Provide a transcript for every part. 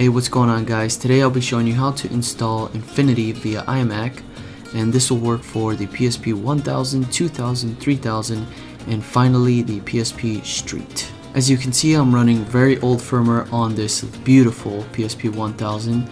Hey, what's going on, guys? Today I'll be showing you how to install Infinity via iMac, and this will work for the PSP 1000, 2000, 3000, and finally the PSP Street. As you can see, I'm running very old firmware on this beautiful PSP 1000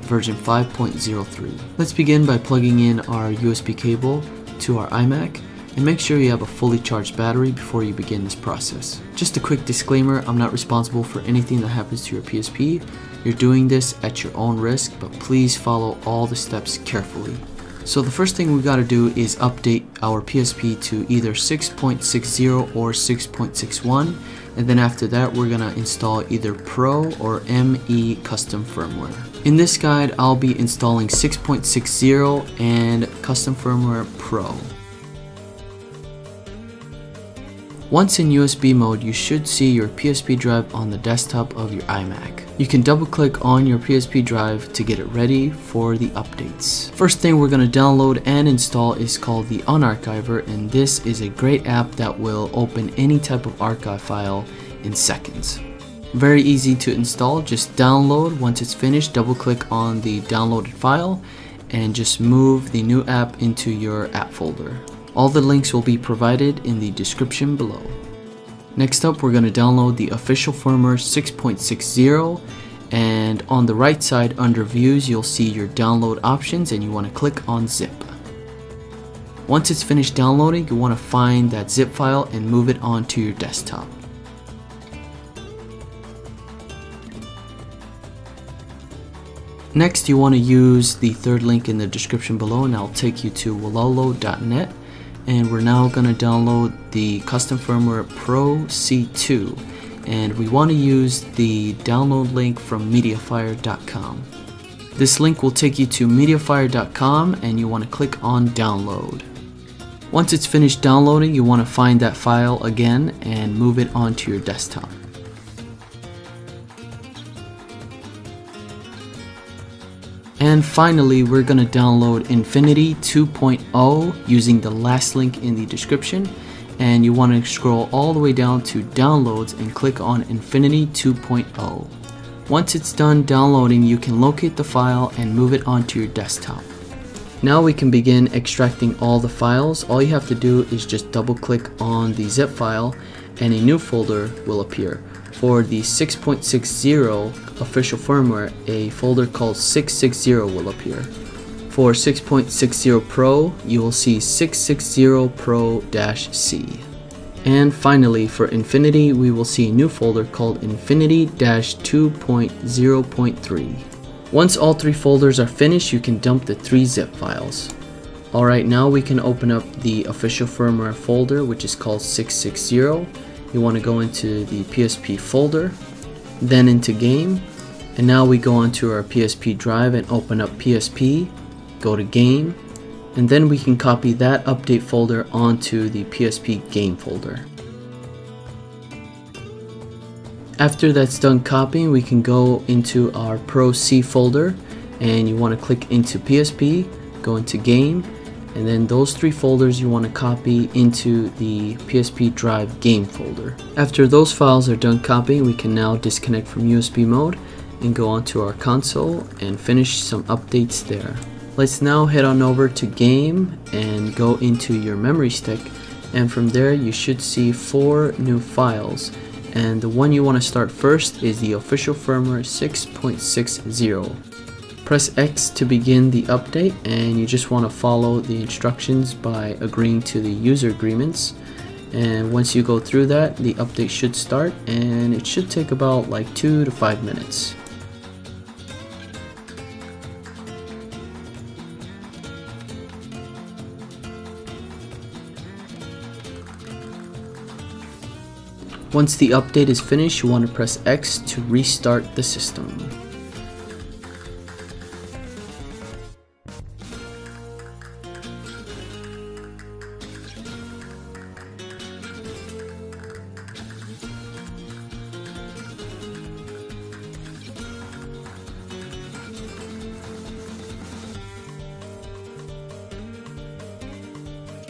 version 5.03. Let's begin by plugging in our USB cable to our iMac, and make sure you have a fully charged battery before you begin this process. Just a quick disclaimer, I'm not responsible for anything that happens to your PSP. You're doing this at your own risk, but please follow all the steps carefully. So the first thing we got to do is update our PSP to either 6.60 or 6.61, and then after that we're going to install either Pro or ME custom firmware. In this guide I'll be installing 6.60 and custom firmware Pro. Once in USB mode, you should see your PSP drive on the desktop of your iMac. You can double click on your PSP drive to get it ready for the updates. First thing we're going to download and install is called The Unarchiver, and this is a great app that will open any type of archive file in seconds. Very easy to install, just download. Once it's finished, double click on the downloaded file and just move the new app into your app folder. All the links will be provided in the description below. Next up, we're going to download the official firmware 6.60, and on the right side under views you'll see your download options, and you want to click on zip. Once it's finished downloading, you want to find that zip file and move it onto your desktop. Next, you want to use the third link in the description below, and I'll take you to wololo.net. And we're now going to download the custom firmware PRO-C2, and we want to use the download link from MediaFire.com. This link will take you to MediaFire.com, and you want to click on download. Once it's finished downloading, you want to find that file again and move it onto your desktop. And finally, we're going to download Infinity 2.0 using the last link in the description, and you want to scroll all the way down to downloads and click on Infinity 2.0. Once it's done downloading, you can locate the file and move it onto your desktop. Now we can begin extracting all the files. All you have to do is just double click on the zip file and a new folder will appear. For the 6.60 official firmware, a folder called 660 will appear. For 6.60 Pro, you will see 660 Pro-C. And finally, for Infinity, we will see a new folder called Infinity-2.0.3. Once all three folders are finished, you can dump the three zip files. Alright, now we can open up the official firmware folder, which is called 660. You want to go into the PSP folder, then into game, and now we go onto our PSP drive and open up PSP, go to game, and then we can copy that update folder onto the PSP game folder. After that's done copying, we can go into our PRO-C folder, and you want to click into PSP, go into game, and then those three folders you want to copy into the PSP drive game folder. After those files are done copying, we can now disconnect from USB mode and go onto our console and finish some updates there. Let's now head on over to game and go into your memory stick, and from there you should see four new files, and the one you want to start first is the official firmware 6.60. Press X to begin the update, and you just want to follow the instructions by agreeing to the user agreements, and once you go through that, the update should start, and it should take about like 2 to 5 minutes. Once the update is finished, you want to press X to restart the system.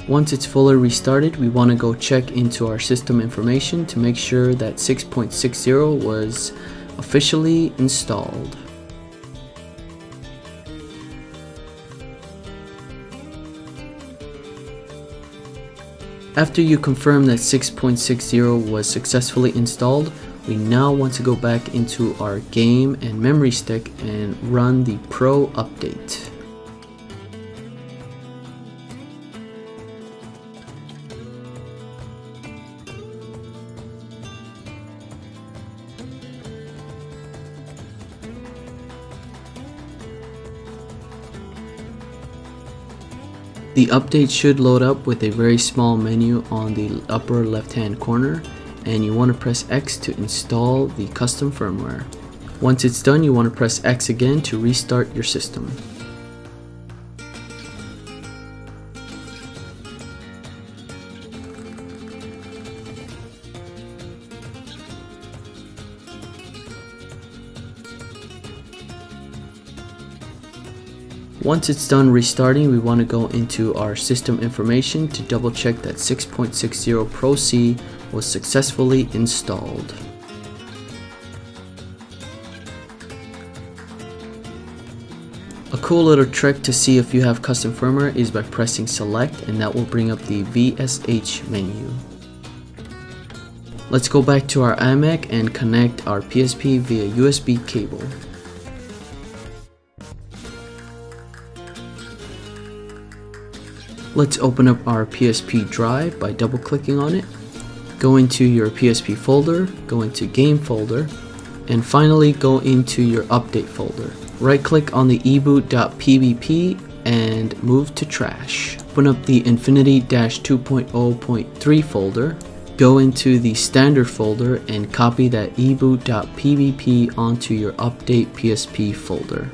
Once it's fully restarted, we want to go check into our system information to make sure that 6.60 was officially installed. After you confirm that 6.60 was successfully installed, we now want to go back into our game and memory stick and run the Pro update. The update should load up with a very small menu on the upper left hand corner, and you want to press X to install the custom firmware. Once it's done, you want to press X again to restart your system. Once it's done restarting, we want to go into our system information to double check that 6.60 PRO-C was successfully installed. A cool little trick to see if you have custom firmware is by pressing select, and that will bring up the VSH menu. Let's go back to our iMac and connect our PSP via USB cable. Let's open up our PSP drive by double clicking on it. Go into your PSP folder, go into game folder, and finally go into your update folder. Right click on the eboot.pbp and move to trash. Open up the Infinity-2.0.3 folder, go into the standard folder and copy that eboot.pbp onto your update PSP folder.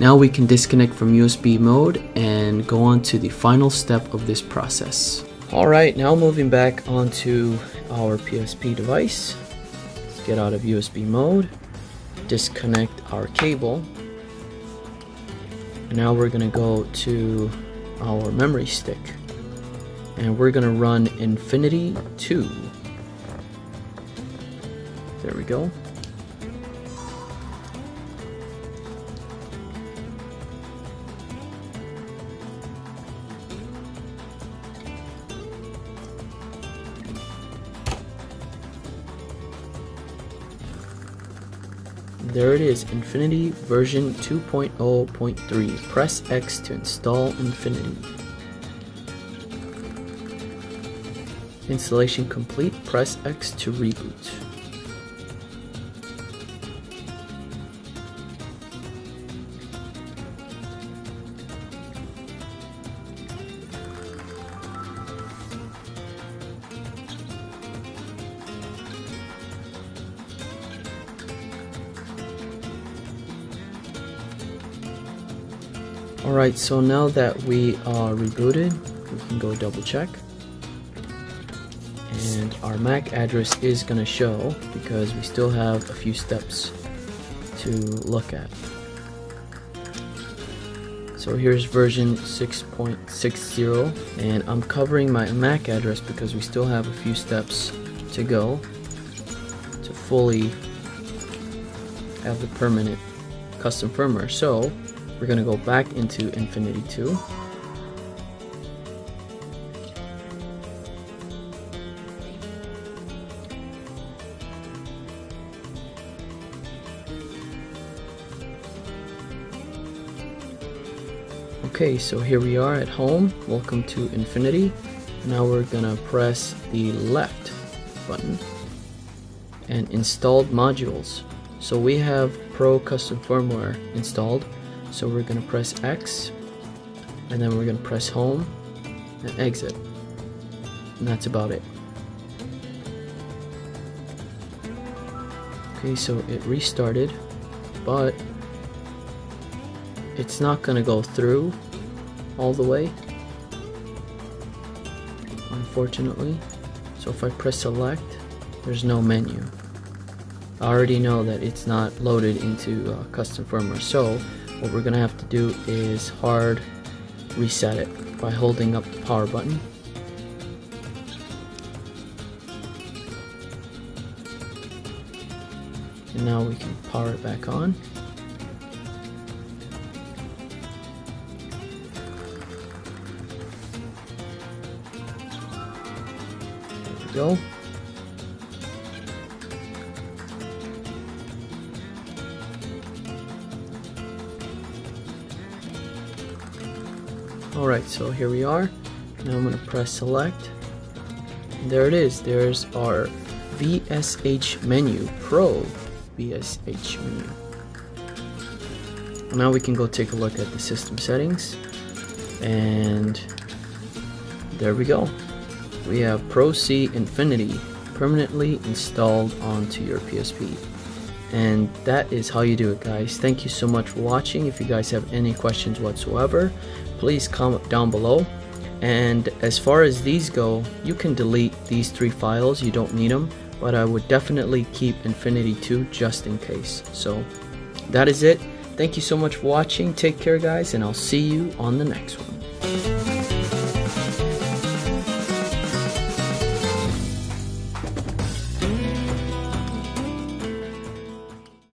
Now we can disconnect from USB mode and go on to the final step of this process. Alright, now moving back onto our PSP device. Let's get out of USB mode, disconnect our cable. Now we're going to go to our memory stick and we're going to run Infinity 2. There we go. There it is, Infinity version 2.0.3. Press X to install Infinity. Installation complete. Press X to reboot. Alright, so now that we are rebooted, we can go double check. And our MAC address is going to show because we still have a few steps to look at. So here's version 6.60, and I'm covering my MAC address because we still have a few steps to go to fully have the permanent custom firmware. So we're going to go back into Infinity 2. Okay, so here we are at home. Welcome to Infinity. Now we're going to press the left button and installed modules. So we have Pro Custom Firmware installed. So we're going to press X, and then we're going to press home and exit, and that's about it. Okay, so it restarted, but it's not going to go through all the way, unfortunately. So if I press select, there's no menu. I already know that it's not loaded into custom firmware, so what we're going to have to do is hard reset it by holding up the power button. So now we can power it back on. There we go. Alright, so here we are. Now I'm going to press select. There it is. There's our VSH menu, Pro VSH menu. Now we can go take a look at the system settings, and there we go. We have PRO-C Infinity permanently installed onto your PSP. And that is how you do it, guys. Thank you so much for watching. If you guys have any questions whatsoever, please comment down below. And as far as these go, you can delete these three files, you don't need them, but I would definitely keep Infinity 2 just in case. So that is it. Thank you so much for watching. Take care, guys, and I'll see you on the next one.